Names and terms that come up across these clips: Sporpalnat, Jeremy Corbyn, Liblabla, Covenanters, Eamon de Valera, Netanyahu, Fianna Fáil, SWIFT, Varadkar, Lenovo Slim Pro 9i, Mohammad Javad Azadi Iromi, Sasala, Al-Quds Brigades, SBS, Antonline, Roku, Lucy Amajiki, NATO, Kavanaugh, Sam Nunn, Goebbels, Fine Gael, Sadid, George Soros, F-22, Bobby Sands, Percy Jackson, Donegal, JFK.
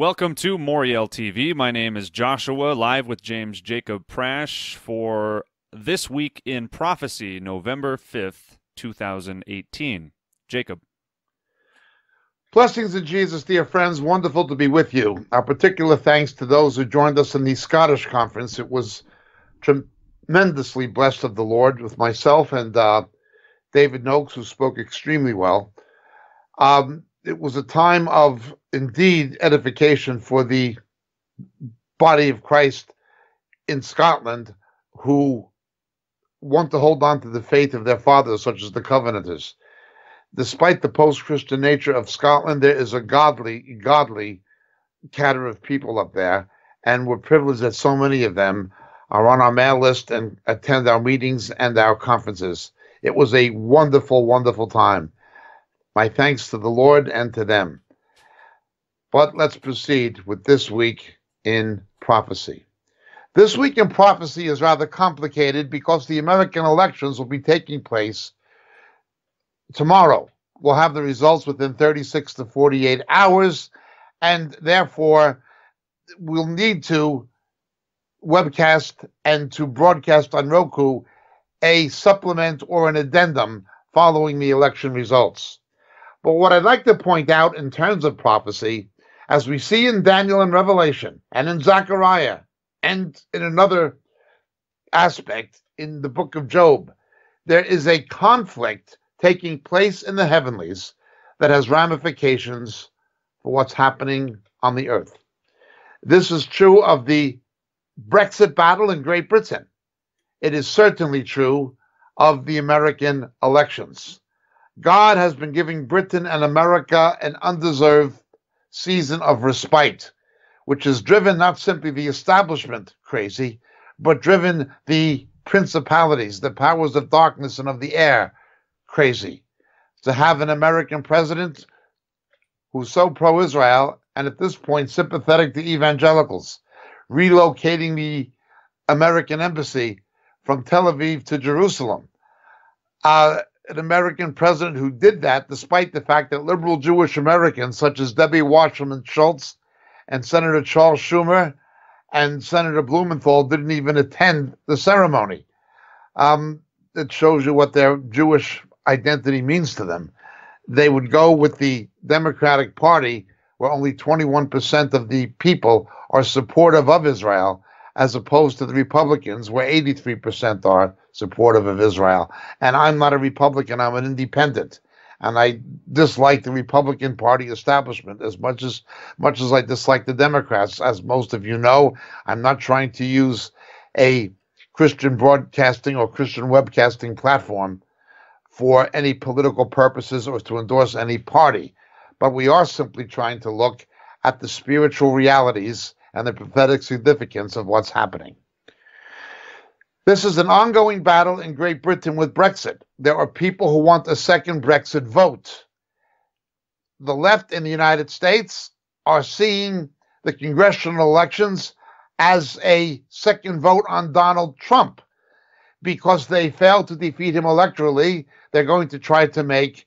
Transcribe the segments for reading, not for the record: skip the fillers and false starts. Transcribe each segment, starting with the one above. Welcome to Morial TV. My name is Joshua, live with James Jacob Prash for This Week in Prophecy, November 5th, 2018. Jacob. Blessings in Jesus, dear friends. Wonderful to be with you. Our particular thanks to those who joined us in the Scottish conference. It was tremendously blessed of the Lord with myself and David Noakes, who spoke extremely well. It was a time of, indeed, edification for the body of Christ in Scotland who want to hold on to the faith of their fathers, such as the Covenanters. Despite the post-Christian nature of Scotland, there is a godly cadre of people up there, and we're privileged that so many of them are on our mail list and attend our meetings and our conferences. It was a wonderful, wonderful time. My thanks to the Lord and to them. But let's proceed with This Week in Prophecy. This Week in Prophecy is rather complicated because the American elections will be taking place tomorrow. We'll have the results within 36 to 48 hours, and therefore we'll need to webcast and to broadcast on Roku a supplement or an addendum following the election results. But what I'd like to point out in terms of prophecy, as we see in Daniel and Revelation and in Zechariah and in another aspect in the book of Job, there is a conflict taking place in the heavenlies that has ramifications for what's happening on the earth. This is true of the Brexit battle in Great Britain. It is certainly true of the American elections. God has been giving Britain and America an undeserved season of respite, which has driven not simply the establishment crazy, but driven the principalities, the powers of darkness and of the air, crazy. To have an American president who's so pro-Israel and at this point sympathetic to evangelicals, relocating the American embassy from Tel Aviv to Jerusalem. An American president who did that despite the fact that liberal Jewish Americans such as Debbie Wasserman Schultz and Senator Charles Schumer and Senator Blumenthal didn't even attend the ceremony. It shows you what their Jewish identity means to them. They would go with the Democratic Party, where only 21% of the people are supportive of Israel, as opposed to the Republicans, where 83% are supportive of Israel. And I'm not a Republican, I'm an independent. And I dislike the Republican Party establishment as much as I dislike the Democrats. As most of you know, I'm not trying to use a Christian broadcasting or Christian webcasting platform for any political purposes or to endorse any party. But we are simply trying to look at the spiritual realities and the prophetic significance of what's happening. This is an ongoing battle in Great Britain with Brexit. There are people who want a second Brexit vote. The left in the United States are seeing the congressional elections as a second vote on Donald Trump. Because they failed to defeat him electorally, they're going to try to make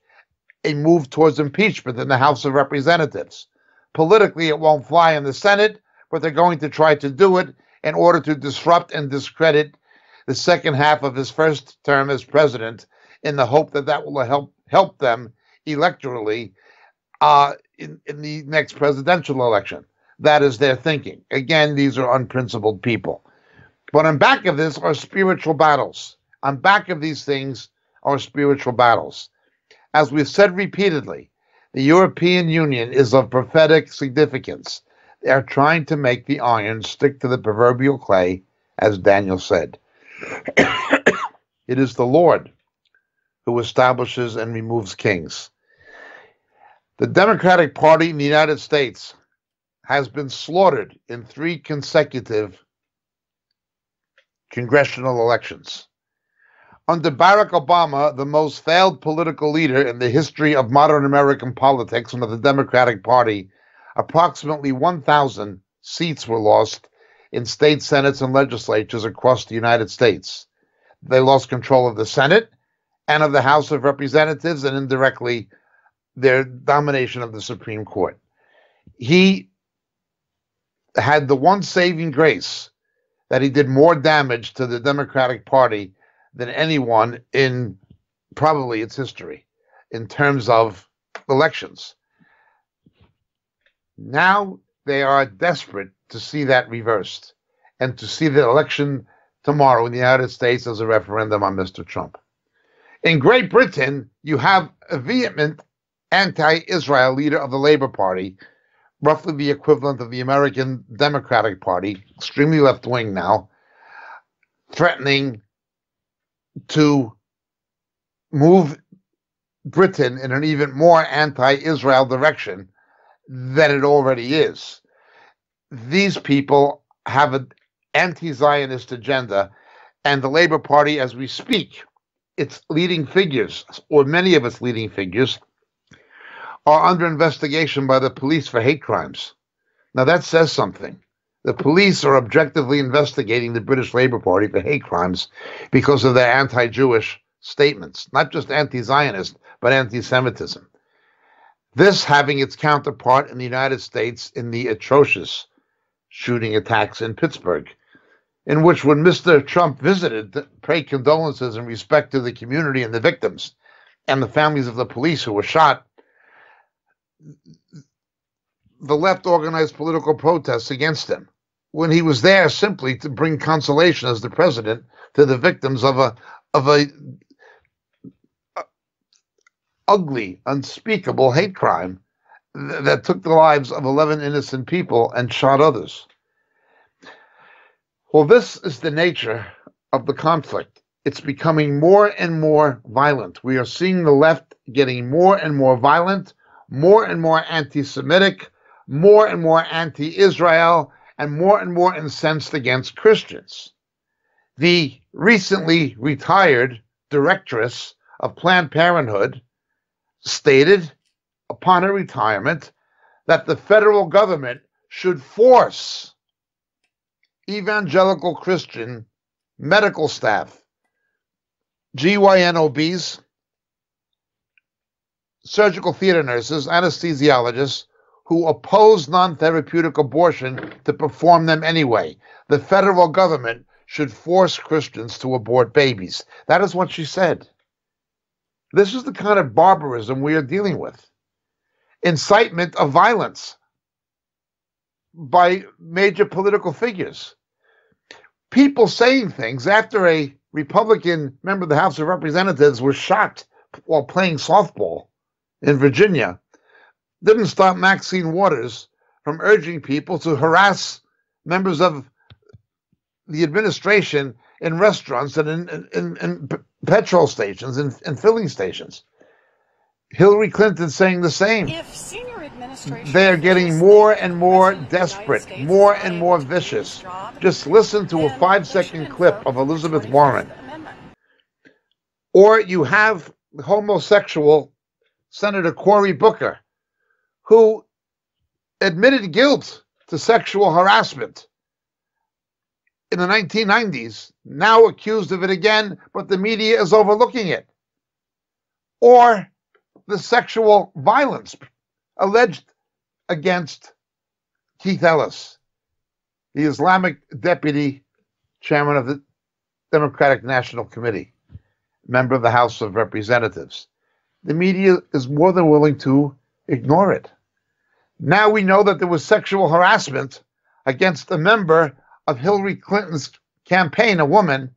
a move towards impeachment in the House of Representatives. Politically, it won't fly in the Senate, but they're going to try to do it in order to disrupt and discredit the second half of his first term as president in the hope that that will help them electorally in the next presidential election. That is their thinking. Again, these are unprincipled people. But on back of this are spiritual battles. On back of these things are spiritual battles. As we've said repeatedly, the European Union is of prophetic significance. They are trying to make the iron stick to the proverbial clay, as Daniel said. It is the Lord who establishes and removes kings. The Democratic Party in the United States has been slaughtered in 3 consecutive congressional elections. Under Barack Obama, the most failed political leader in the history of modern American politics and of the Democratic Party, approximately 1,000 seats were lost in state senates and legislatures across the United States. They lost control of the Senate and of the House of Representatives and indirectly their domination of the Supreme Court. He had the one saving grace that he did more damage to the Democratic Party than anyone in probably its history in terms of elections. Now they are desperate to see that reversed and to see the election tomorrow in the United States as a referendum on Mr. Trump. In Great Britain, you have a vehement anti-Israel leader of the Labour Party, roughly the equivalent of the American Democratic Party, extremely left-wing now, threatening to move Britain in an even more anti-Israel direction than it already is. These people have an anti-Zionist agenda, and the Labour Party, as we speak, its leading figures, or many of its leading figures, are under investigation by the police for hate crimes. Now that says something. The police are objectively investigating the British Labour Party for hate crimes because of their anti-Jewish statements, not just anti-Zionist, but anti-Semitism. This having its counterpart in the United States in the atrocious shooting attacks in Pittsburgh, in which when Mr. Trump visited, to pay condolences and respect to the community and the victims and the families of the police who were shot, the left organized political protests against him when he was there simply to bring consolation as the president to the victims of a ugly, unspeakable hate crime that took the lives of 11 innocent people and shot others. Well, this is the nature of the conflict. It's becoming more and more violent. We are seeing the left getting more and more violent, more and more anti-Semitic, more and more anti-Israel, and more incensed against Christians. The recently retired directress of Planned Parenthood stated upon her retirement that the federal government should force evangelical Christian medical staff, GYNOBs, surgical theater nurses, anesthesiologists who oppose non-therapeutic abortion to perform them anyway. The federal government should force Christians to abort babies. That is what she said. This is the kind of barbarism we are dealing with. Incitement of violence by major political figures. People saying things after a Republican member of the House of Representatives was shot while playing softball in Virginia, didn't stop Maxine Waters from urging people to harass members of the administration in restaurants and in petrol stations and filling stations. Hillary Clinton saying the same. They are getting more and more desperate, more and more vicious. Just listen to a 5-second clip of Elizabeth Warren. Or you have homosexual Senator Cory Booker, who admitted guilt to sexual harassment in the 1990s, now accused of it again, but the media is overlooking it. Or the sexual violence alleged against Keith Ellis, the Islamic deputy chairman of the Democratic National Committee, member of the House of Representatives. The media is more than willing to ignore it. Now we know that there was sexual harassment against a member of Hillary Clinton's campaign, a woman,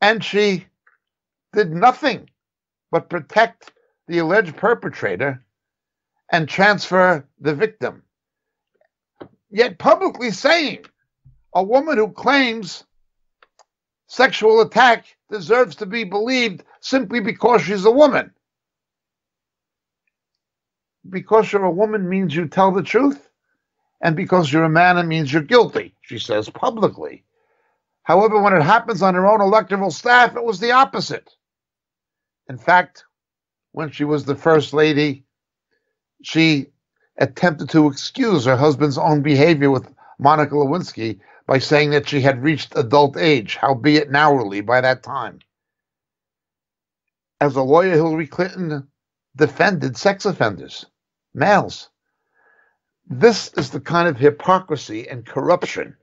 and she did nothing but protect the alleged perpetrator and transfer the victim. Yet publicly saying a woman who claims sexual attack deserves to be believed simply because she's a woman. Because you're a woman means you tell the truth, and because you're a man, it means you're guilty, she says publicly. However, when it happens on her own electoral staff, it was the opposite. In fact, when she was the first lady, she attempted to excuse her husband's own behavior with Monica Lewinsky by saying that she had reached adult age, howbeit narrowly by that time. As a lawyer, Hillary Clinton defended sex offenders, males. This is the kind of hypocrisy and corruption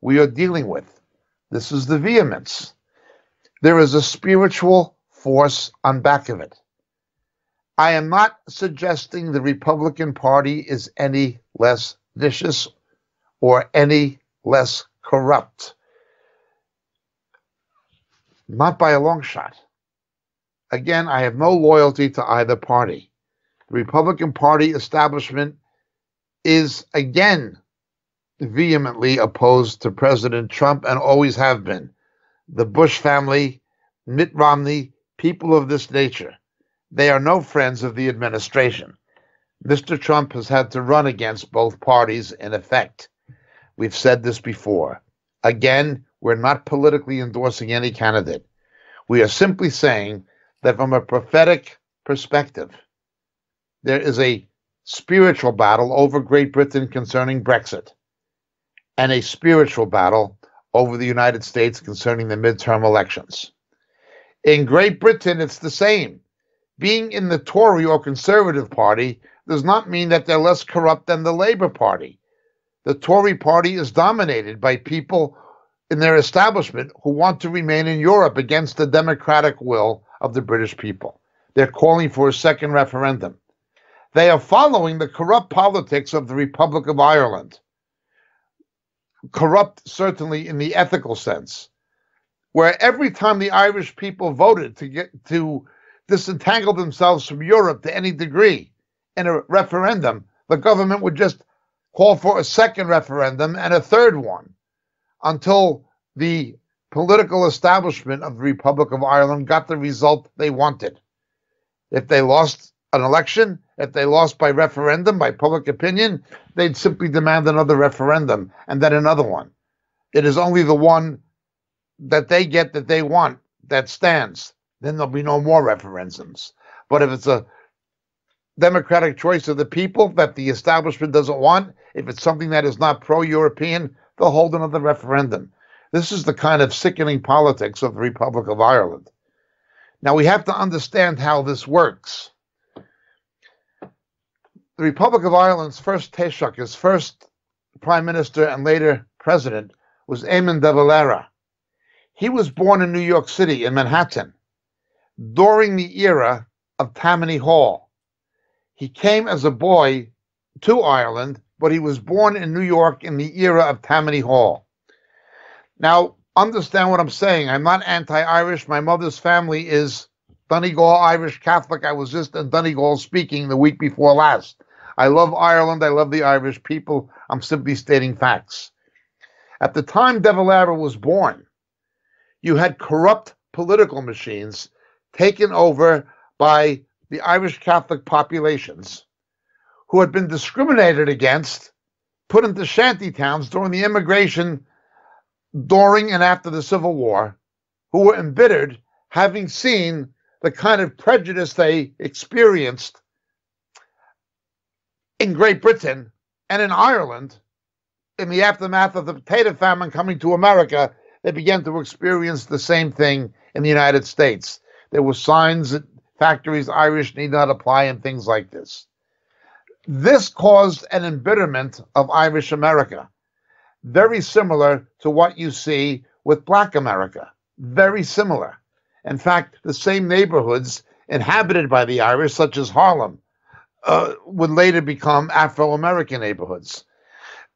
we are dealing with. This is the vehemence. There is a spiritual force on back of it. I am not suggesting the Republican Party is any less vicious or any less corrupt. Not by a long shot. Again, I have no loyalty to either party. The Republican Party establishment is again vehemently opposed to President Trump and always have been. The Bush family, Mitt Romney, people of this nature, they are no friends of the administration. Mr. Trump has had to run against both parties in effect. We've said this before. Again, we're not politically endorsing any candidate. We are simply saying that from a prophetic perspective, there is a spiritual battle over Great Britain concerning Brexit and a spiritual battle over the United States concerning the midterm elections. In Great Britain, it's the same. Being in the Tory or Conservative Party does not mean that they're less corrupt than the Labour Party. The Tory Party is dominated by people in their establishment who want to remain in Europe against the democratic will of the British people. They're calling for a second referendum. They are following the corrupt politics of the Republic of Ireland. Corrupt, certainly, in the ethical sense, where every time the Irish people voted to disentangle themselves from Europe to any degree in a referendum, the government would just call for a second referendum and a third one until the political establishment of the Republic of Ireland got the result they wanted. If they lost an election, if they lost by referendum, by public opinion, they'd simply demand another referendum and then another one. It is only the one that they get that they want that stands. Then there'll be no more referendums. But if it's a democratic choice of the people that the establishment doesn't want, if it's something that is not pro-European, they'll hold another referendum. This is the kind of sickening politics of the Republic of Ireland. Now, we have to understand how this works. The Republic of Ireland's first Taoiseach, his first prime minister and later president, was Eamon de Valera. He was born in New York City, in Manhattan, during the era of Tammany Hall. He came as a boy to Ireland, but he was born in New York in the era of Tammany Hall. Now, understand what I'm saying. I'm not anti-Irish. My mother's family is Donegal Irish Catholic. I was just in Donegal speaking the week before last. I love Ireland. I love the Irish people. I'm simply stating facts. At the time de Valera was born, you had corrupt political machines taken over by the Irish Catholic populations who had been discriminated against, put into shanty towns during the immigration, during and after the Civil War, who were embittered, having seen the kind of prejudice they experienced in Great Britain and in Ireland in the aftermath of the potato famine coming to America. They began to experience the same thing in the United States. There were signs that factories Irish need not apply and things like this. This caused an embitterment of Irish America, very similar to what you see with Black America, very similar. In fact, the same neighborhoods inhabited by the Irish, such as Harlem, would later become Afro-American neighborhoods.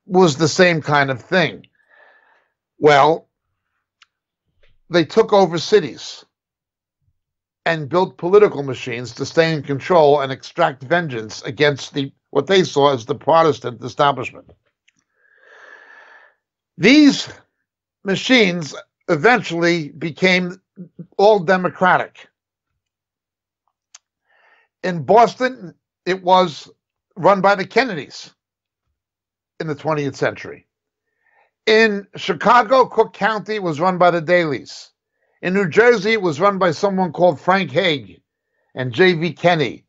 Was the same kind of thing. Well, they took over cities and built political machines to stay in control and extract vengeance against what they saw as the Protestant establishment. These machines eventually became all democratic. In Boston, it was run by the Kennedys in the 20th century. In Chicago, Cook County was run by the Dailies. In New Jersey, it was run by someone called Frank Hague and J.V. Kenny.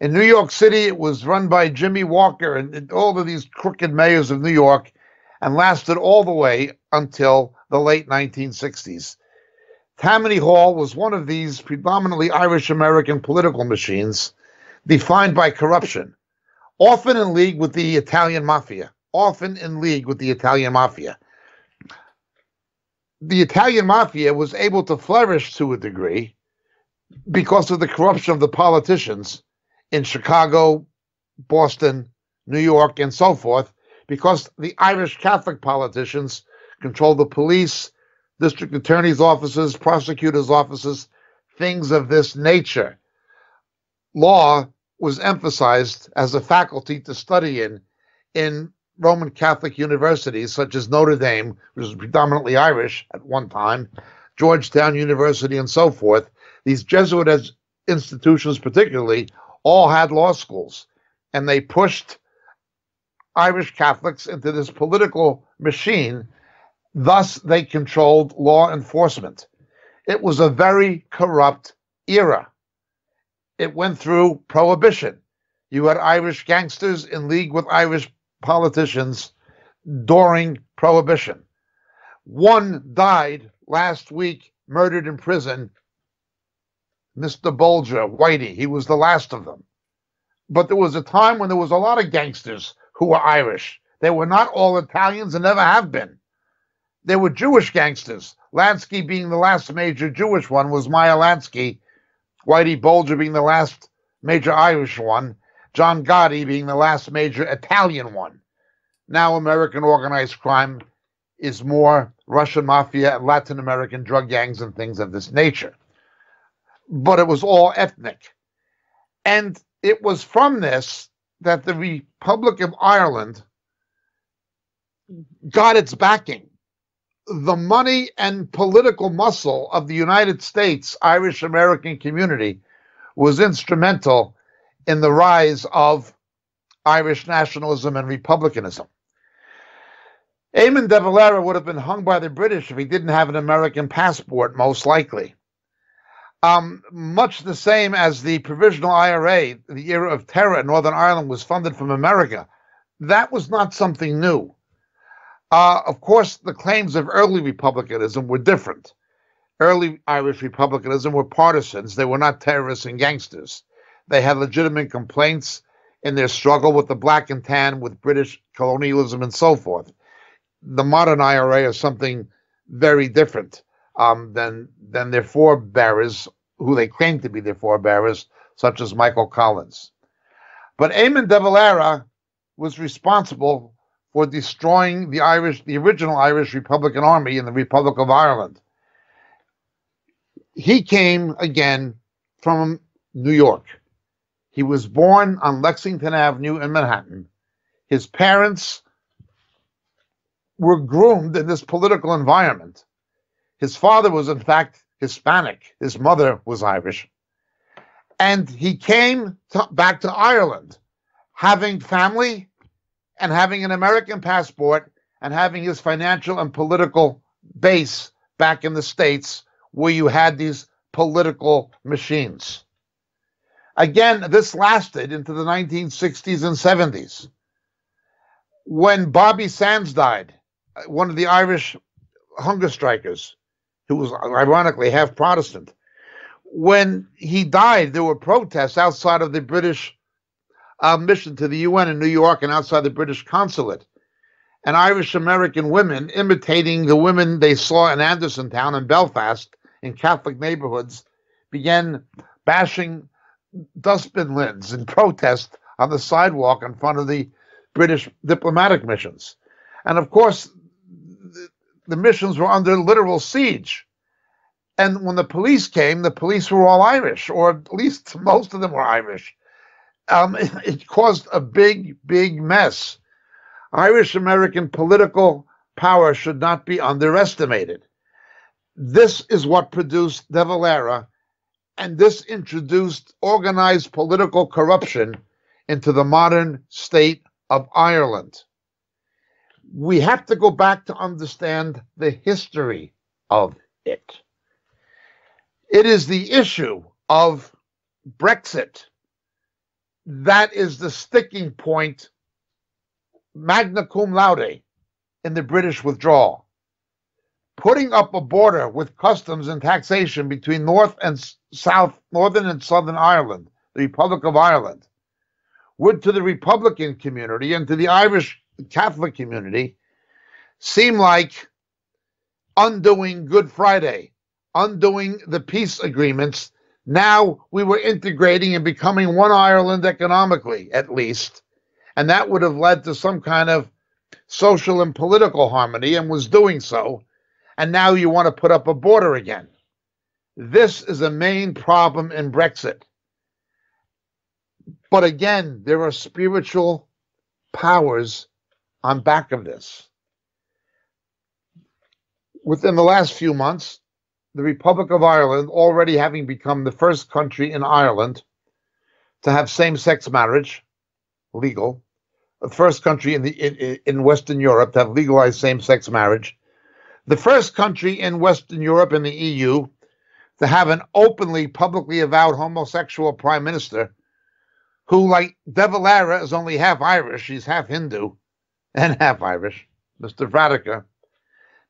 In New York City, it was run by Jimmy Walker and all of these crooked mayors of New York and lasted all the way until the late 1960s. Tammany Hall was one of these predominantly Irish-American political machines defined by corruption, often in league with the Italian mafia, The Italian mafia was able to flourish to a degree because of the corruption of the politicians in Chicago, Boston, New York, and so forth, because the Irish Catholic politicians controlled the police, district attorney's offices, prosecutors' offices, things of this nature. Law was emphasized as a faculty to study in Roman Catholic universities such as Notre Dame, which was predominantly Irish at one time, Georgetown University, and so forth. These Jesuit institutions particularly all had law schools, and they pushed Irish Catholics into this political machine. Thus, they controlled law enforcement. It was a very corrupt era. It went through prohibition. You had Irish gangsters in league with Irish politicians during prohibition. One died last week, murdered in prison, Mr. Bulger, Whitey. He was the last of them. But there was a time when there was a lot of gangsters who were Irish. They were not all Italians and never have been. There were Jewish gangsters. Lansky being the last major Jewish one was Meyer Lansky, Whitey Bulger being the last major Irish one, John Gotti being the last major Italian one. Now American organized crime is more Russian mafia and Latin American drug gangs and things of this nature. But it was all ethnic. And it was from this that the Republic of Ireland got its backing. The money and political muscle of the United States Irish American community was instrumental in the rise of Irish nationalism and republicanism. Eamon de Valera would have been hung by the British if he didn't have an American passport, most likely. Much the same as the Provisional IRA, the era of terror in Northern Ireland was funded from America. That was not something new. Of course, the claims of early republicanism were different. Early Irish republicanism were partisans. They were not terrorists and gangsters. They had legitimate complaints in their struggle with the black and tan, with British colonialism and so forth. The modern IRA is something very different than their forebearers, who they claim to be their forebearers, such as Michael Collins. But Eamon de Valera was responsible for destroying the original Irish Republican Army in the Republic of Ireland. He came, again, from New York. He was born on Lexington Avenue in Manhattan. His parents were groomed in this political environment. His father was, in fact, Hispanic. His mother was Irish. And he came back to Ireland, having family and having an American passport and having his financial and political base back in the States, where you had these political machines. Again, this lasted into the 1960s and 70s. When Bobby Sands died, one of the Irish hunger strikers, who was ironically half Protestant, when he died, there were protests outside of the British mission to the UN in New York and outside the British consulate, and Irish American women imitating the women they saw in Andersontown and Belfast in Catholic neighborhoods began bashing dustbin lids in protest on the sidewalk in front of the British diplomatic missions. And of course, the missions were under literal siege. And when the police came, the police were all Irish, or at least most of them were Irish. It caused a big, big mess. Irish American political power should not be underestimated. This is what produced de Valera, and this introduced organized political corruption into the modern state of Ireland. We have to go back to understand the history of it. It is the issue of Brexit that is the sticking point, magna cum laude, in the British withdrawal. Putting up a border with customs and taxation between Northern and Southern Ireland, the Republic of Ireland, would to the Republican community and to the Irish Catholic community seem like undoing Good Friday, undoing the peace agreements. Now we were integrating and becoming one Ireland economically, at least, and that would have led to some kind of social and political harmony and was doing so, and now you want to put up a border again. This is a main problem in Brexit. But again, there are spiritual powers on back of this. Within the last few months, the Republic of Ireland, already having become the first country in Ireland to have same-sex marriage, legal, the first country in Western Europe to have legalized same-sex marriage, the first country in Western Europe and the EU to have an openly, publicly avowed homosexual prime minister who, like de Valera, is only half Irish. She's half Hindu and half Irish, Mr. Varadkar.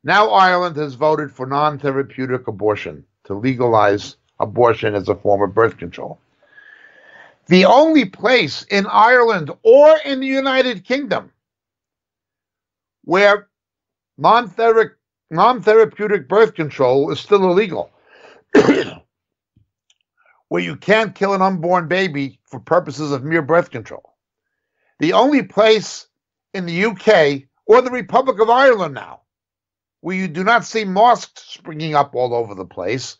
Now Ireland has voted for non-therapeutic abortion, to legalize abortion as a form of birth control. The only place in Ireland or in the United Kingdom where non-therapeutic birth control is still illegal, where you can't kill an unborn baby for purposes of mere birth control. The only place in the UK or the Republic of Ireland now where you do not see mosques springing up all over the place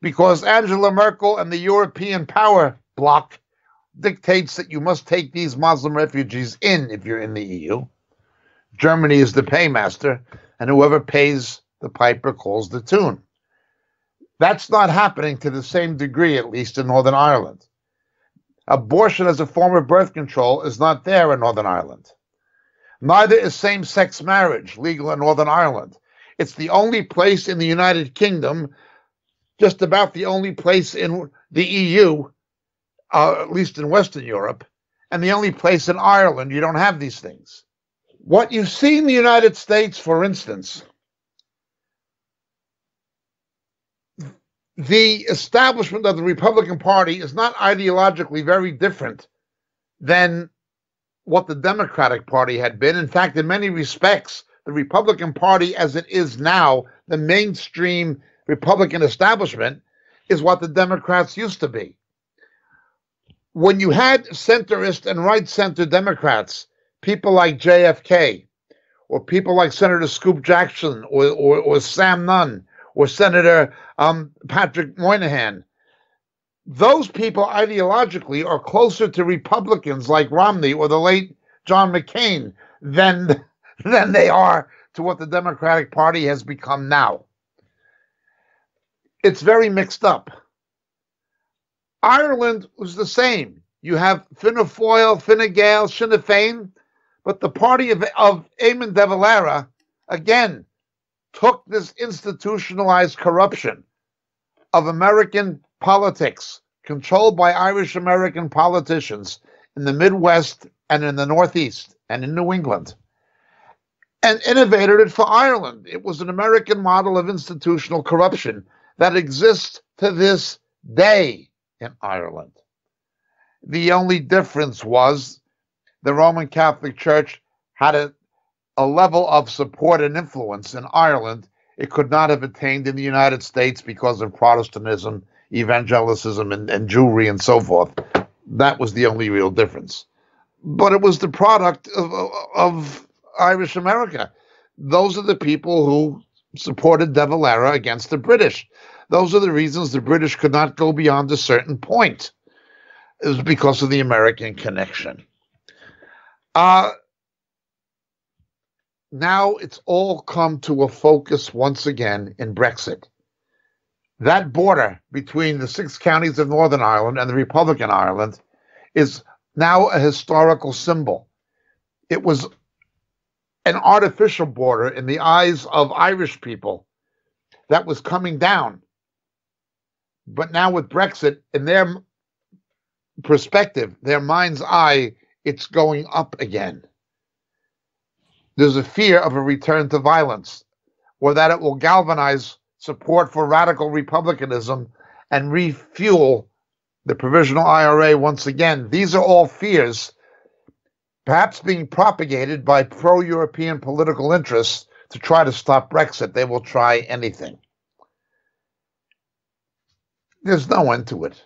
because Angela Merkel and the European power bloc dictates that you must take these Muslim refugees in if you're in the EU. Germany is the paymaster, and whoever pays the piper calls the tune. That's not happening to the same degree, at least in Northern Ireland. Abortion as a form of birth control is not there in Northern Ireland. Neither is same-sex marriage legal in Northern Ireland. It's the only place in the United Kingdom, just about the only place in the EU, at least in Western Europe, and the only place in Ireland you don't have these things. What you see in the United States, for instance, the establishment of the Republican Party is not ideologically very different than what the Democratic Party had been. In fact, in many respects, the Republican Party as it is now, the mainstream Republican establishment, is what the Democrats used to be. When you had centrist and right-center Democrats, people like JFK, or people like Senator Scoop Jackson, or Sam Nunn, or Senator Patrick Moynihan, those people ideologically are closer to Republicans like Romney or the late John McCain than they are to what the Democratic Party has become now. It's very mixed up. Ireland was the same. You have Fianna Fáil, Fine Gael, Sinn Féin, but the party of Eamon de Valera, again, took this institutionalized corruption of American politics controlled by Irish-American politicians in the Midwest and in the Northeast and in New England and innovated it for Ireland. It was an American model of institutional corruption that exists to this day in Ireland. The only difference was the Roman Catholic Church had a level of support and influence in Ireland it could not have attained in the United States because of Protestantism, evangelicism, and Jewry and so forth. That was the only real difference. But it was the product of Irish America. Those are the people who supported de Valera against the British. Those are the reasons the British could not go beyond a certain point. It was because of the American connection. Now it's all come to a focus once again in Brexit. That border between the six counties of Northern Ireland and the Republic of Ireland is now a historical symbol. It was an artificial border in the eyes of Irish people that was coming down. But now with Brexit, in their perspective, their mind's eye, it's going up again. There's a fear of a return to violence, or that it will galvanize support for radical republicanism and refuel the provisional IRA once again. These are all fears perhaps being propagated by pro-European political interests to try to stop Brexit. They will try anything. There's no end to it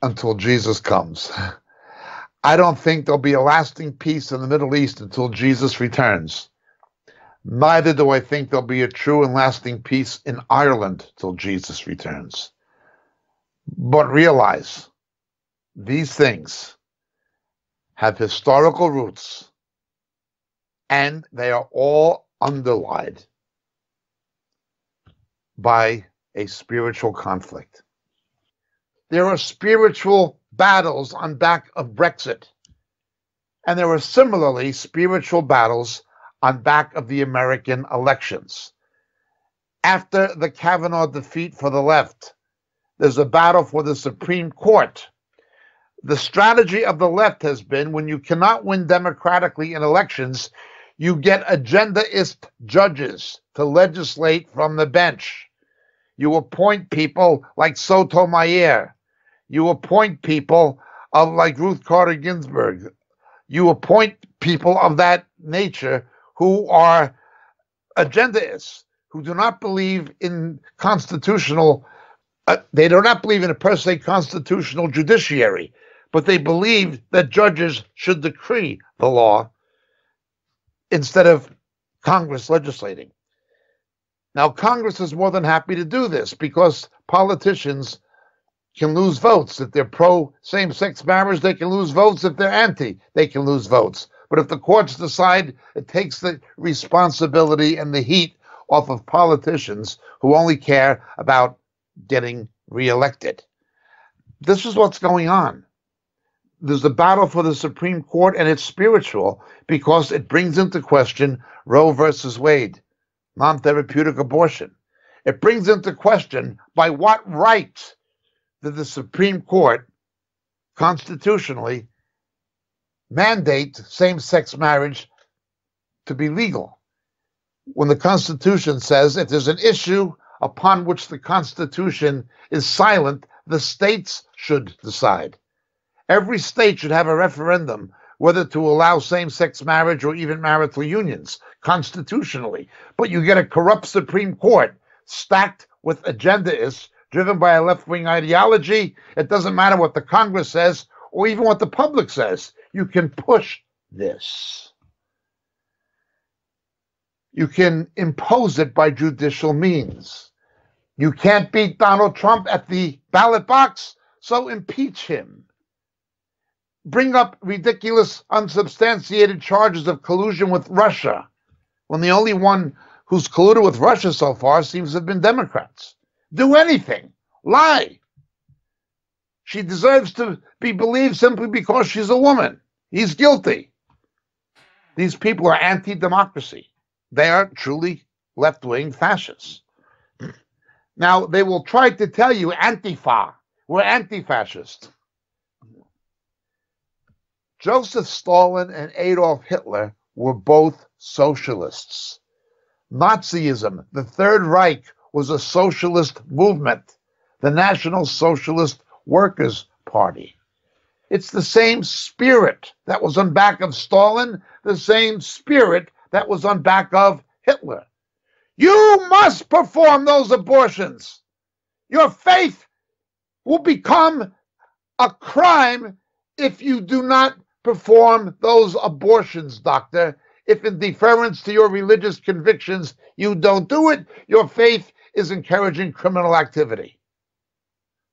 until Jesus comes. I don't think there'll be a lasting peace in the Middle East until Jesus returns. Neither do I think there'll be a true and lasting peace in Ireland till Jesus returns. But realize these things have historical roots, and they are all underlined by a spiritual conflict. There are spiritual battles on back of Brexit, and there are similarly spiritual battles on back of the American elections. After the Kavanaugh defeat for the left, there's a battle for the Supreme Court. The strategy of the left has been, when you cannot win democratically in elections, you get agendaist judges to legislate from the bench. You appoint people like Sotomayor. You appoint people like Ruth Bader Ginsburg. You appoint people of that nature who are agendaists, who do not believe in constitutional, they do not believe in a per se constitutional judiciary, but they believe that judges should decree the law instead of Congress legislating. Now, Congress is more than happy to do this because politicians can lose votes. If they're pro same-sex marriage, they can lose votes. If they're anti, they can lose votes. But if the courts decide, it takes the responsibility and the heat off of politicians who only care about getting reelected. This is what's going on. There's a battle for the Supreme Court, and it's spiritual because it brings into question Roe versus Wade. Non-therapeutic abortion. It brings into question by what right did the Supreme Court constitutionally mandate same-sex marriage to be legal when the Constitution says if there's an issue upon which the Constitution is silent, the states should decide. Every state should have a referendum whether to allow same-sex marriage or even marital unions constitutionally. But you get a corrupt Supreme Court stacked with agendaists driven by a left-wing ideology. It doesn't matter what the Congress says or even what the public says. You can push this. You can impose it by judicial means. You can't beat Donald Trump at the ballot box, so impeach him. Bring up ridiculous, unsubstantiated charges of collusion with Russia, when the only one who's colluded with Russia so far seems to have been Democrats. Do anything. Lie. She deserves to be believed simply because she's a woman. He's guilty. These people are anti-democracy. They are truly left-wing fascists. Now, they will try to tell you Antifa. We're anti-fascist. Joseph Stalin and Adolf Hitler were both socialists. Nazism, the Third Reich, was a socialist movement, the National Socialist Workers' Party. It's the same spirit that was on back of Stalin, the same spirit that was on back of Hitler. You must perform those abortions. Your faith will become a crime if you do not perform those abortions, doctor. If in deference to your religious convictions you don't do it, your faith is encouraging criminal activity.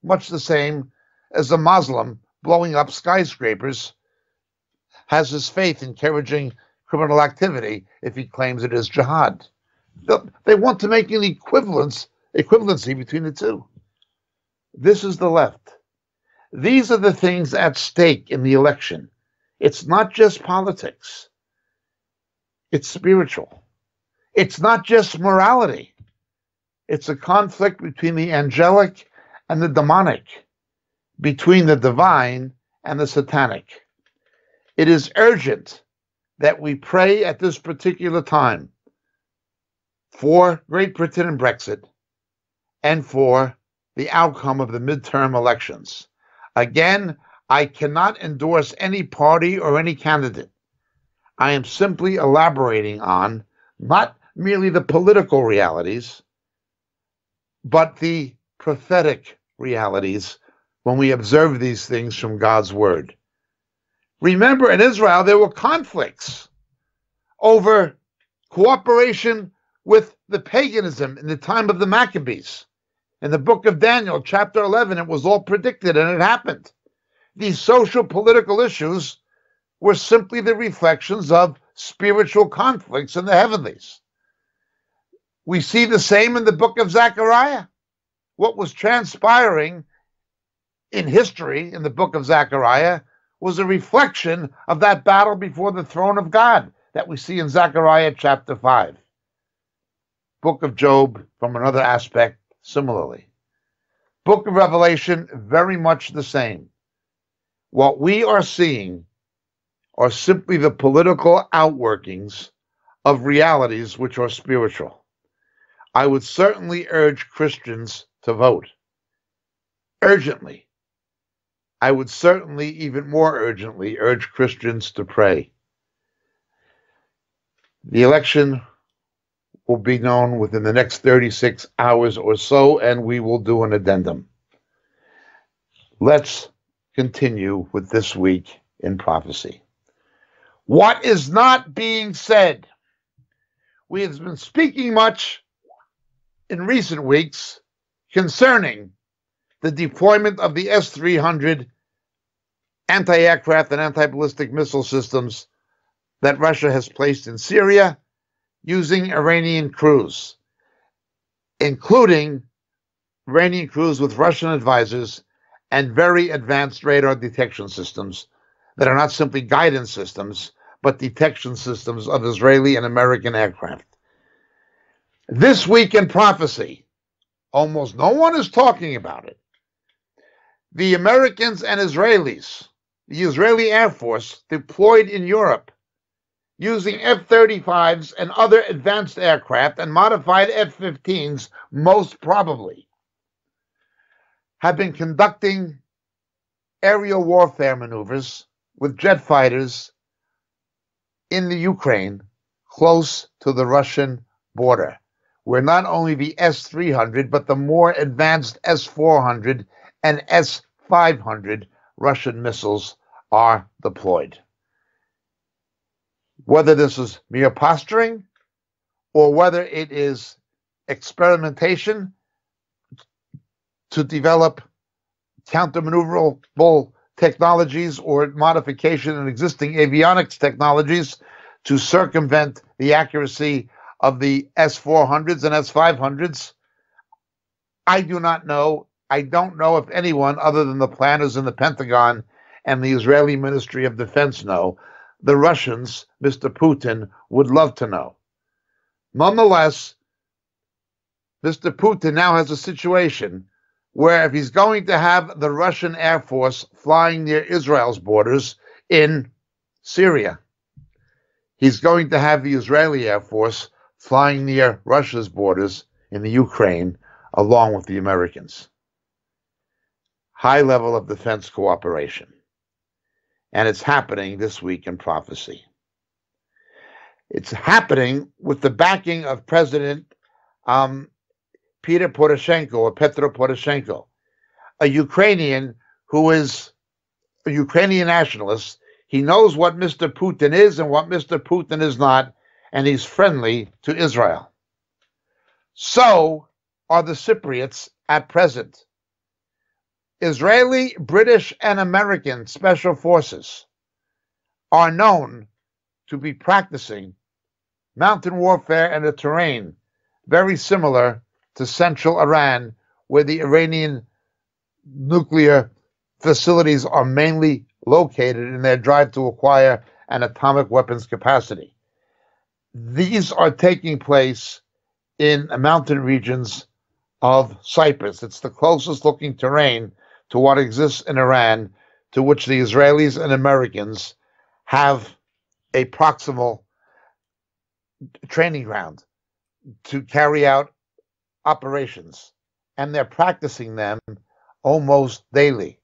Much the same as a Muslim blowing up skyscrapers has his faith encouraging criminal activity if he claims it is jihad. They want to make an equivalency between the two. This is the left. These are the things at stake in the election. It's not just politics. It's spiritual. It's not just morality. It's a conflict between the angelic and the demonic, between the divine and the satanic. It is urgent that we pray at this particular time for Great Britain and Brexit and for the outcome of the midterm elections. Again, I cannot endorse any party or any candidate. I am simply elaborating on not merely the political realities, but the prophetic realities when we observe these things from God's word. Remember, in Israel, there were conflicts over cooperation with the paganism in the time of the Maccabees. In the book of Daniel, chapter 11, it was all predicted, and it happened. These social political issues were simply the reflections of spiritual conflicts in the heavenlies. We see the same in the book of Zechariah. What was transpiring in history in the book of Zechariah was a reflection of that battle before the throne of God that we see in Zechariah chapter 5. Book of Job, from another aspect, similarly. Book of Revelation, very much the same. What we are seeing are simply the political outworkings of realities which are spiritual. I would certainly urge Christians to vote. Urgently. I would certainly, even more urgently, urge Christians to pray. The election will be known within the next 36 hours or so, and we will do an addendum. Let's continue with this week in prophecy. What is not being said? We have been speaking much in recent weeks concerning the deployment of the S-300 anti-aircraft and anti-ballistic missile systems that Russia has placed in Syria using Iranian crews, including Iranian crews with Russian advisors and very advanced radar detection systems that are not simply guidance systems, but detection systems of Israeli and American aircraft. This week in prophecy, almost no one is talking about it. The Americans and Israelis, the Israeli Air Force deployed in Europe using F-35s and other advanced aircraft and modified F-15s, most probably, have been conducting aerial warfare maneuvers with jet fighters in the Ukraine close to the Russian border, where not only the S-300, but the more advanced S-400 and S-500 Russian missiles are deployed. Whether this is mere posturing or whether it is experimentation to develop counter-maneuverable technologies or modification in existing avionics technologies to circumvent the accuracy of the S-400s and S-500s, I do not know. I don't know if anyone other than the planners in the Pentagon and the Israeli Ministry of Defense know. The Russians, Mr. Putin, would love to know. Nonetheless, Mr. Putin now has a situation where if he's going to have the Russian Air Force flying near Israel's borders in Syria, he's going to have the Israeli Air Force flying near Russia's borders in the Ukraine, along with the Americans. High level of defense cooperation. And it's happening this week in prophecy. It's happening with the backing of President Petro Poroshenko, a Ukrainian who is a Ukrainian nationalist. He knows what Mr. Putin is and what Mr. Putin is not, and he's friendly to Israel. So are the Cypriots at present. Israeli, British, and American special forces are known to be practicing mountain warfare in a terrain very similar to central Iran, where the Iranian nuclear facilities are mainly located in their drive to acquire an atomic weapons capacity. These are taking place in the mountain regions of Cyprus. It's the closest looking terrain to what exists in Iran, to which the Israelis and Americans have a proximal training ground to carry out operations, and they're practicing them almost daily.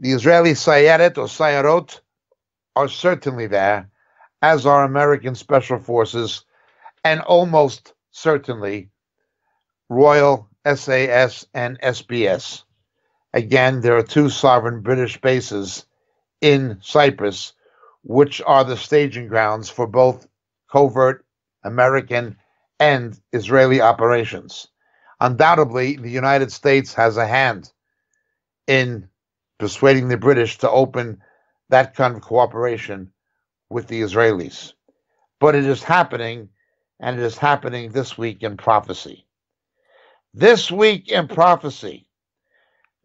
The Israeli Sayeret or Sayarot are certainly there, as are American Special Forces, and almost certainly Royal SAS and SBS. Again, there are two sovereign British bases in Cyprus, which are the staging grounds for both covert American and Israeli operations. Undoubtedly, the United States has a hand in persuading the British to open that kind of cooperation with the Israelis. But it is happening, and it is happening this week in prophecy. This week in prophecy,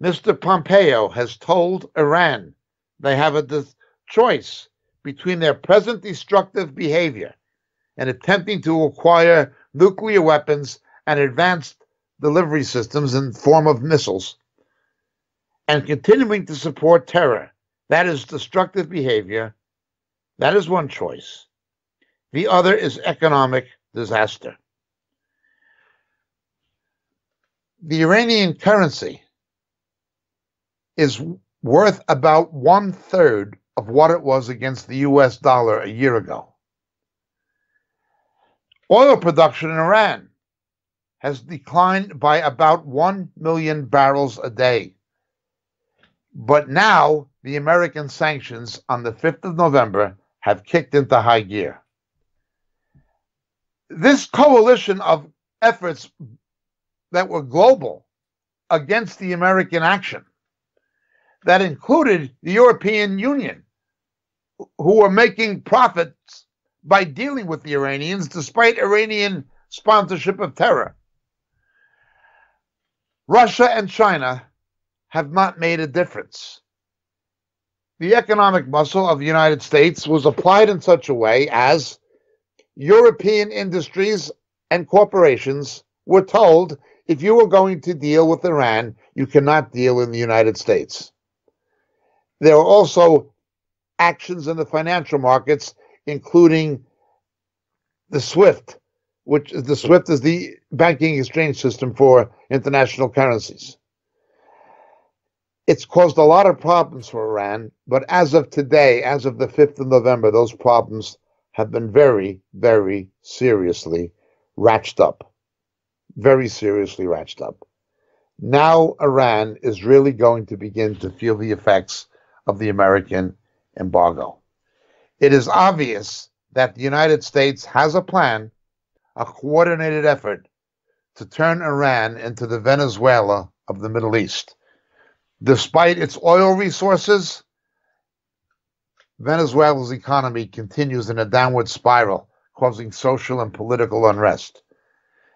Mr. Pompeo has told Iran they have a choice between their present destructive behavior and attempting to acquire nuclear weapons and advanced delivery systems in the form of missiles, and continuing to support terror. That is destructive behavior. That is one choice. The other is economic disaster. The Iranian currency is worth about 1/3 of what it was against the US dollar a year ago. Oil production in Iran has declined by about 1 million barrels a day. But now the American sanctions on the 5th of November have kicked into high gear. This coalition of efforts that were global against the American action, that included the European Union, who were making profits by dealing with the Iranians despite Iranian sponsorship of terror. Russia and China have not made a difference. The economic muscle of the United States was applied in such a way as European industries and corporations were told, if you were going to deal with Iran, you cannot deal in the United States. There were also actions in the financial markets, including the SWIFT, which is the SWIFT is the banking exchange system for international currencies. It's caused a lot of problems for Iran, but as of today, as of the 5th of November, those problems have been very, very seriously ratcheted up. Very seriously ratcheted up. Now Iran is really going to begin to feel the effects of the American embargo. It is obvious that the United States has a plan, a coordinated effort to turn Iran into the Venezuela of the Middle East. Despite its oil resources, Venezuela's economy continues in a downward spiral, causing social and political unrest.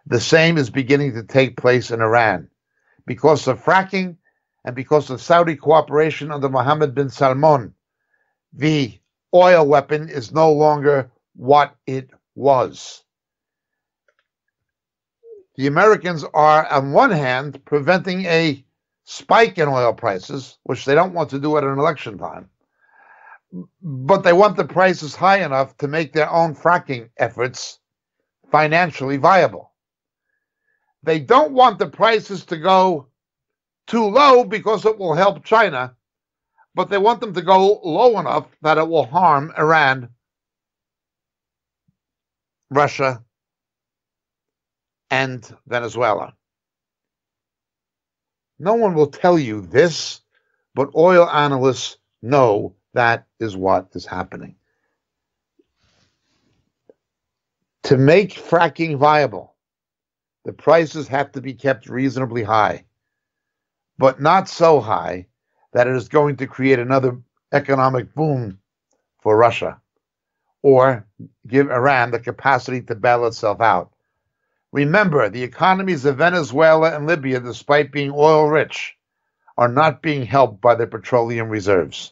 The same is beginning to take place in Iran. Because of fracking and because of Saudi cooperation under Mohammed bin Salman, the oil weapon is no longer what it was. The Americans are, on one hand, preventing a spike in oil prices, which they don't want to do at an election time, but they want the prices high enough to make their own fracking efforts financially viable. They don't want the prices to go too low because it will help China, but they want them to go low enough that it will harm Iran, Russia, and Venezuela. No one will tell you this, but oil analysts know that is what is happening. To make fracking viable, the prices have to be kept reasonably high, but not so high that it is going to create another economic boom for Russia or give Iran the capacity to bail itself out. Remember, the economies of Venezuela and Libya, despite being oil rich, are not being helped by their petroleum reserves.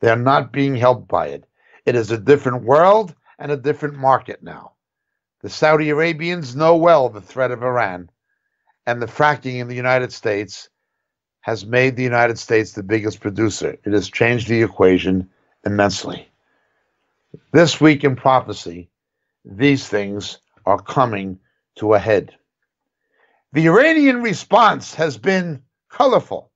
They are not being helped by it. It is a different world and a different market now. The Saudi Arabians know well the threat of Iran, and the fracking in the United States has made the United States the biggest producer. It has changed the equation immensely. This week in prophecy, these things are coming to a head. The Iranian response has been colorful.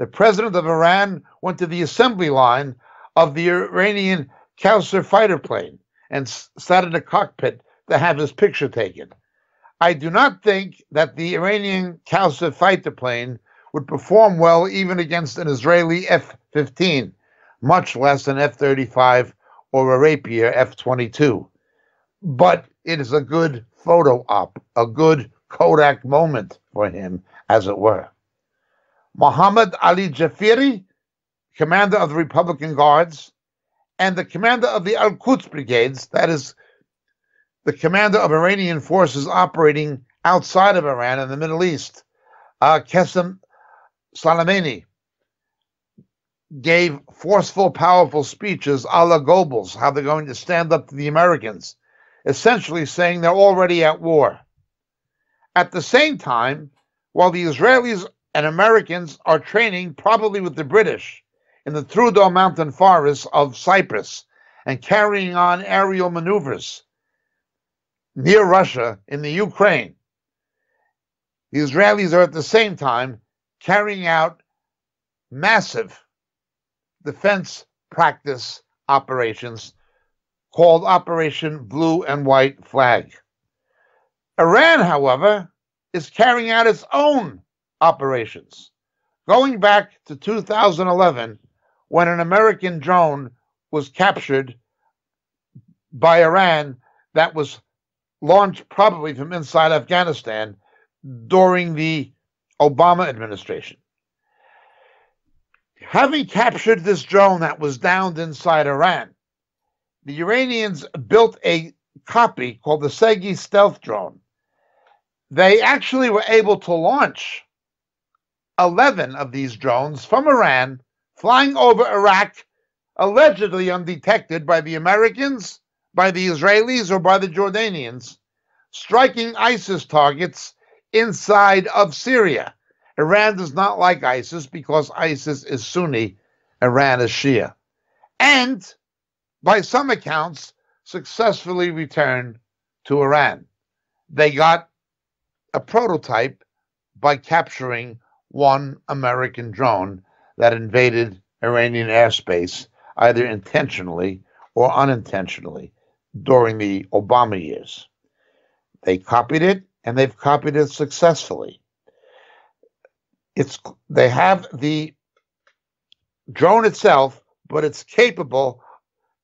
the president of Iran went to the assembly line of the Iranian Kausar fighter plane and sat in the cockpit to have his picture taken. I do not think that the Iranian Kausar fighter plane would perform well even against an Israeli F-15, much less an F-35 or a Rapier F-22. But it is a good photo op, a good Kodak moment for him, as it were. Mohammed Ali Jafiri, commander of the Republican Guards, and the commander of the Al-Quds Brigades, that is, the commander of Iranian forces operating outside of Iran in the Middle East, Qasem Soleimani, gave forceful, powerful speeches a la Goebbels, how they're going to stand up to the Americans, essentially saying they're already at war. At the same time, while the Israelis and Americans are training, probably with the British, in the Trudor mountain forests of Cyprus and carrying on aerial maneuvers near Russia in the Ukraine, the Israelis are at the same time carrying out massive defense practice operations called Operation Blue and White Flag. Iran, however, is carrying out its own operations, going back to 2011 when an American drone was captured by Iran that was launched probably from inside Afghanistan during the Obama administration. Having captured this drone that was downed inside Iran, the Iranians built a copy called the Segi stealth drone. They actually were able to launch 11 of these drones from Iran, flying over Iraq, allegedly undetected by the Americans, by the Israelis, or by the Jordanians, striking ISIS targets inside of Syria. Iran does not like ISIS because ISIS is Sunni, Iran is Shia. And, by some accounts, successfully returned to Iran. They got a prototype by capturing one American drone that invaded Iranian airspace, either intentionally or unintentionally, during the Obama years. They copied it, and they've copied it successfully. They have the drone itself, but it's capable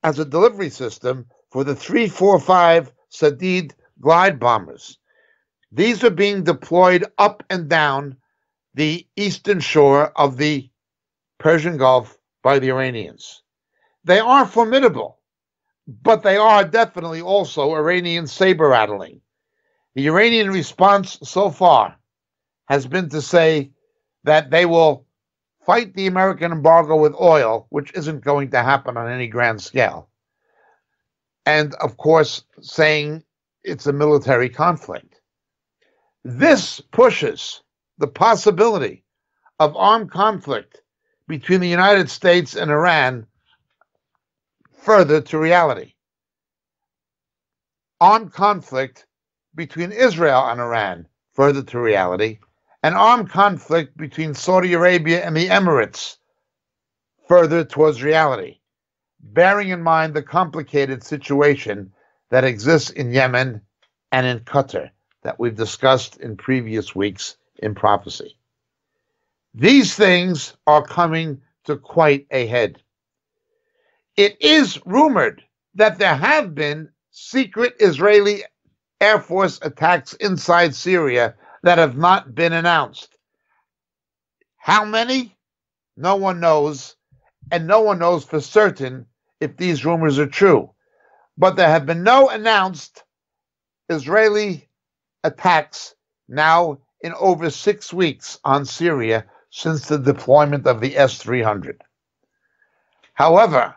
as a delivery system for the 345 Sadid glide bombers. These are being deployed up and down the eastern shore of the Persian Gulf by the Iranians. They are formidable, but they are definitely also Iranian saber-rattling. The Iranian response so far has been to say that they will fight the American embargo with oil, which isn't going to happen on any grand scale. And, of course, saying it's a military conflict. This pushes the possibility of armed conflict between the United States and Iran further to reality. Armed conflict between Israel and Iran further to reality. An armed conflict between Saudi Arabia and the Emirates further towards reality, bearing in mind the complicated situation that exists in Yemen and in Qatar that we've discussed in previous weeks in prophecy. These things are coming to quite a head. It is rumored that there have been secret Israeli Air Force attacks inside Syria that have not been announced. How many? No one knows, and no one knows for certain if these rumors are true. But there have been no announced Israeli attacks now in over 6 weeks on Syria since the deployment of the S-300. However,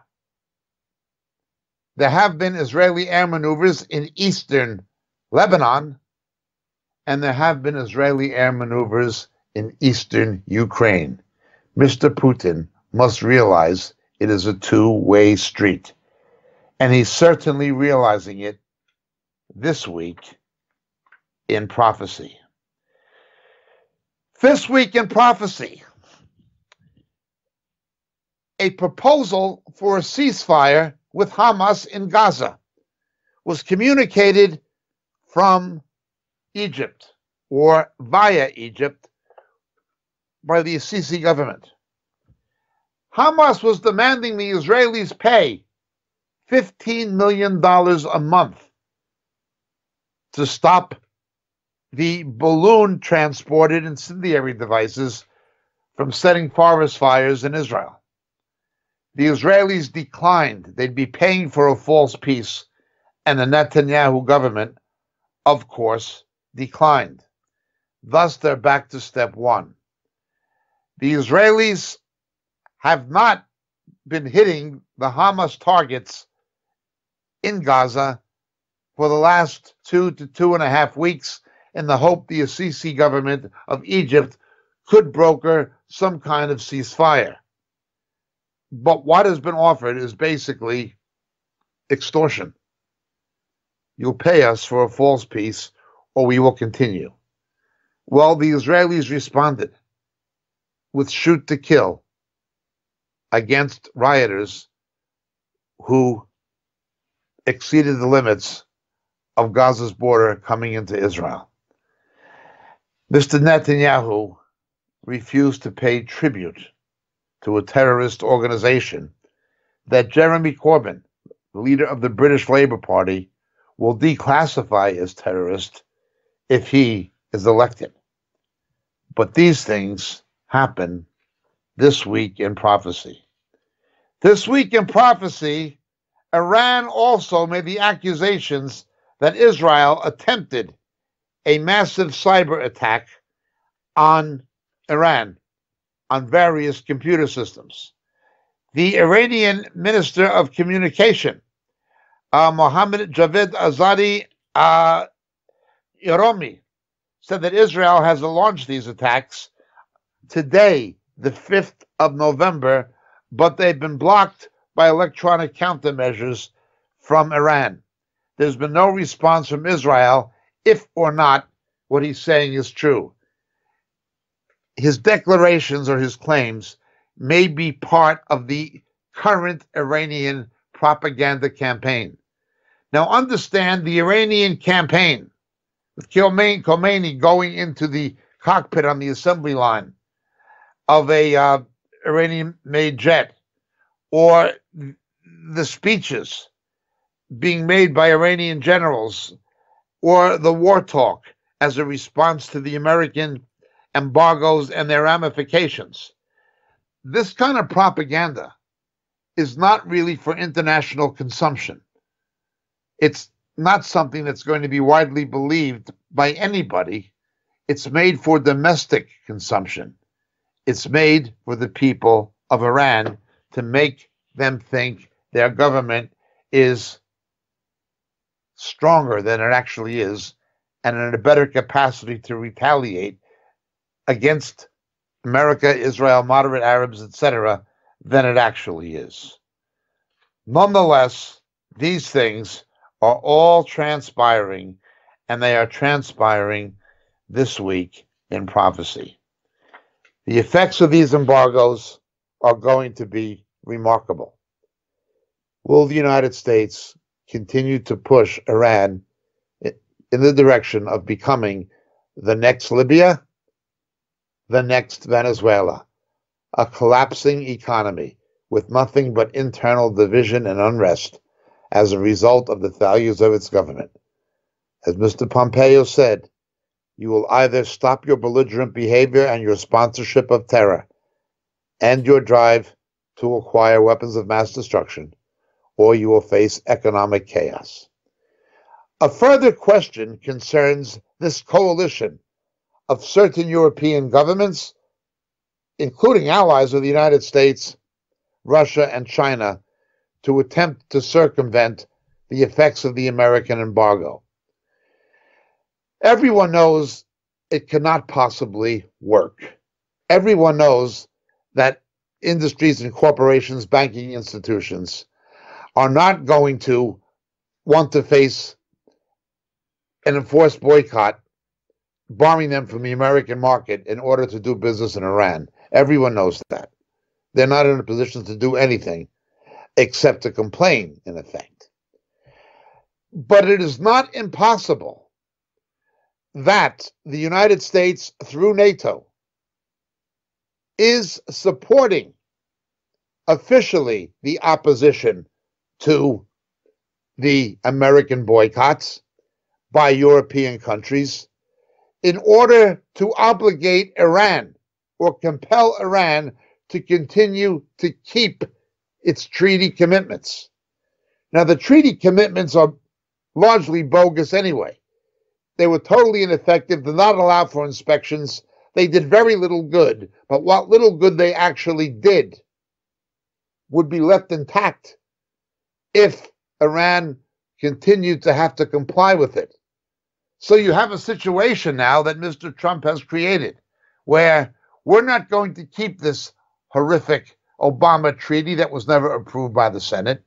there have been Israeli air maneuvers in eastern Lebanon, and there have been Israeli air maneuvers in eastern Ukraine. Mr. Putin must realize it is a two-way street, and he's certainly realizing it this week in prophecy. This week in prophecy, a proposal for a ceasefire with Hamas in Gaza was communicated from Egypt or via Egypt by the Sisi government. Hamas was demanding the Israelis pay $15 million a month to stop the balloon-transported incendiary devices from setting forest fires in Israel. The Israelis declined. They'd be paying for a false peace, and the Netanyahu government, of course, declined. Thus, they're back to step one. The Israelis have not been hitting the Hamas targets in Gaza for the last 2 to 2.5 weeks in the hope the Sisi government of Egypt could broker some kind of ceasefire. But what has been offered is basically extortion. You'll pay us for a false peace or we will continue. Well, the Israelis responded with shoot to kill against rioters who exceeded the limits of Gaza's border coming into Israel. Mr. Netanyahu refused to pay tribute to a terrorist organization that Jeremy Corbyn, the leader of the British Labour Party, will declassify as terrorist if he is elected. But these things happen this week in prophecy. This week in prophecy, Iran also made the accusations that Israel attempted a massive cyber attack on Iran, on various computer systems. The Iranian Minister of Communication, Mohammad Javad Azadi Iromi, said that Israel has launched these attacks today, the 5th of November, but they've been blocked by electronic countermeasures from Iran. There's been no response from Israel, if or not what he's saying is true. His declarations or his claims may be part of the current Iranian propaganda campaign. Now understand, the Iranian campaign, with Khomeini going into the cockpit on the assembly line of a Iranian-made jet, or the speeches being made by Iranian generals, or the war talk as a response to the American embargoes and their ramifications. This kind of propaganda is not really for international consumption. It's not something that's going to be widely believed by anybody. It's made for domestic consumption. It's made for the people of Iran to make them think their government is stronger than it actually is and in a better capacity to retaliate against America, Israel, moderate Arabs, etc., than it actually is. Nonetheless, these things are all transpiring, and they are transpiring this week in prophecy. The effects of these embargoes are going to be remarkable. Will the United States continue to push Iran in the direction of becoming the next Libya, the next Venezuela, a collapsing economy with nothing but internal division and unrest as a result of the failures of its government? As Mr. Pompeo said, you will either stop your belligerent behavior and your sponsorship of terror and your drive to acquire weapons of mass destruction, or you will face economic chaos. A further question concerns this coalition of certain European governments, including allies of the United States, Russia, and China, to attempt to circumvent the effects of the American embargo. Everyone knows it cannot possibly work. Everyone knows that industries and corporations, banking institutions, are not going to want to face an enforced boycott barring them from the American market in order to do business in Iran. Everyone knows that. They're not in a position to do anything except to complain, in effect. But it is not impossible that the United States, through NATO, is supporting officially the opposition to the American boycotts by European countries in order to obligate Iran or compel Iran to continue to keep its treaty commitments. Now, the treaty commitments are largely bogus anyway. They were totally ineffective. They did not allow for inspections. They did very little good, but what little good they actually did would be left intact if Iran continued to have to comply with it. So you have a situation now that Mr. Trump has created where we're not going to keep this horrific Obama treaty that was never approved by the Senate,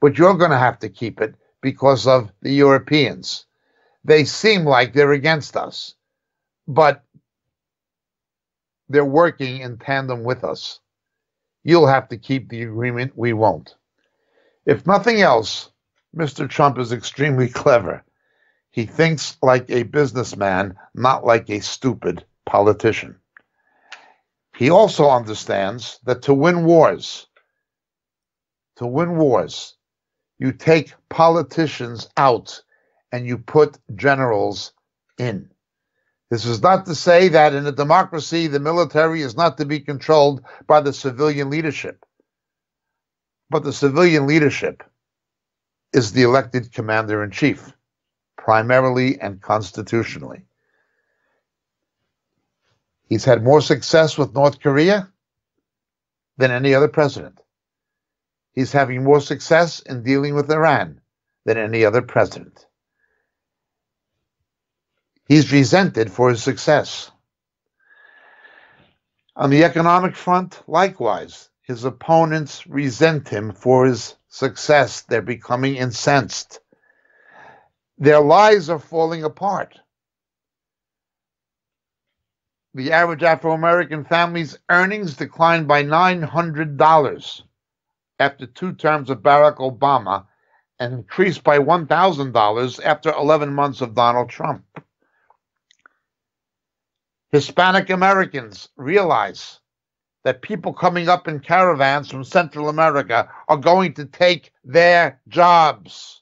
but you're going to have to keep it because of the Europeans. They seem like they're against us, but they're working in tandem with us. You'll have to keep the agreement, we won't. If nothing else, Mr. Trump is extremely clever. He thinks like a businessman, not like a stupid politician. He also understands that to win wars, you take politicians out and you put generals in. This is not to say that in a democracy, the military is not to be controlled by the civilian leadership. But the civilian leadership is the elected commander-in-chief, primarily and constitutionally. He's had more success with North Korea than any other president. He's having more success in dealing with Iran than any other president. He's resented for his success. On the economic front, likewise, his opponents resent him for his success. They're becoming incensed. Their lies are falling apart. The average Afro-American family's earnings declined by $900 after two terms of Barack Obama and increased by $1,000 after 11 months of Donald Trump. Hispanic Americans realize that people coming up in caravans from Central America are going to take their jobs. .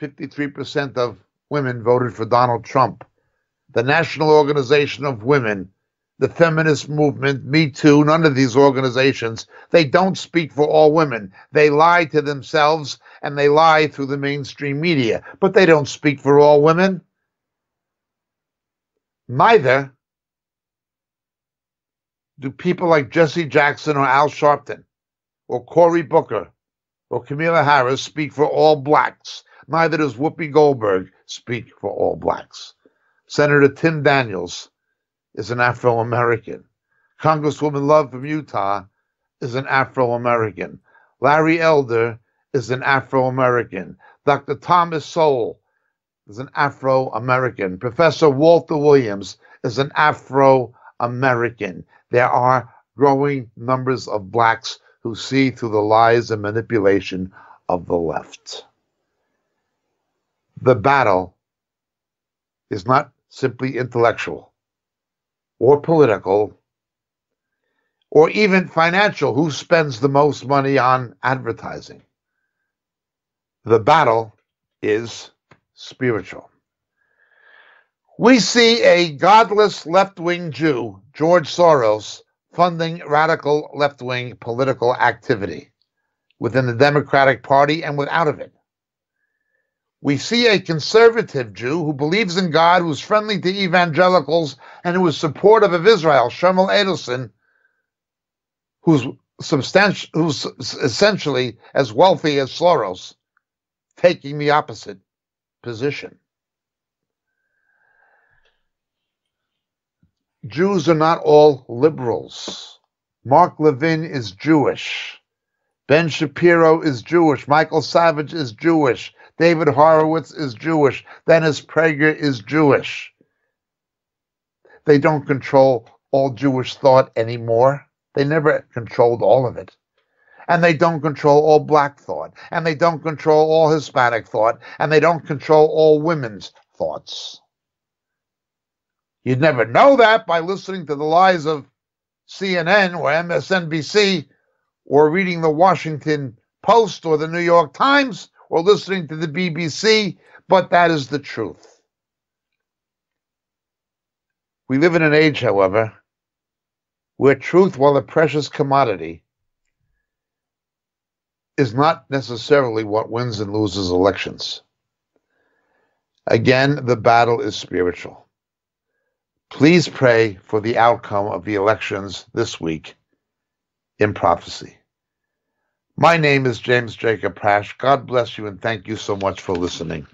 53% of women voted for Donald Trump. The National Organization of Women, the feminist movement, Me Too, none of these organizations, they don't speak for all women. They lie to themselves and they lie through the mainstream media, but they don't speak for all women. Neither do people like Jesse Jackson or Al Sharpton or Cory Booker or Kamala Harris speak for all blacks. Neither does Whoopi Goldberg speak for all blacks. Senator Tim Daniels is an Afro-American. Congresswoman Love from Utah is an Afro-American. Larry Elder is an Afro-American. Dr. Thomas Sowell is an Afro-American. Professor Walter Williams is an Afro-American. There are growing numbers of blacks who see through the lies and manipulation of the left. The battle is not simply intellectual or political or even financial. Who spends the most money on advertising? The battle is spiritual. We see a godless left-wing Jew, George Soros, funding radical left-wing political activity within the Democratic Party and without of it. We see a conservative Jew who believes in God, who's friendly to evangelicals, and who is supportive of Israel, Shlomo Adelson, who's essentially as wealthy as Soros, taking the opposite position. Jews are not all liberals. Mark Levin is Jewish. Ben Shapiro is Jewish. Michael Savage is Jewish. David Horowitz is Jewish. Dennis Prager is Jewish. they don't control all Jewish thought anymore. They never controlled all of it. And they don't control all black thought. And they don't control all Hispanic thought. And they don't control all women's thoughts. You'd never know that by listening to the lies of CNN or MSNBC or reading the Washington Post or the New York Times or listening to the BBC, but that is the truth. We live in an age, however, where truth, while a precious commodity, is not necessarily what wins and loses elections. Again, the battle is spiritual. Please pray for the outcome of the elections this week in prophecy. My name is James Jacob Prash. God bless you, and thank you so much for listening.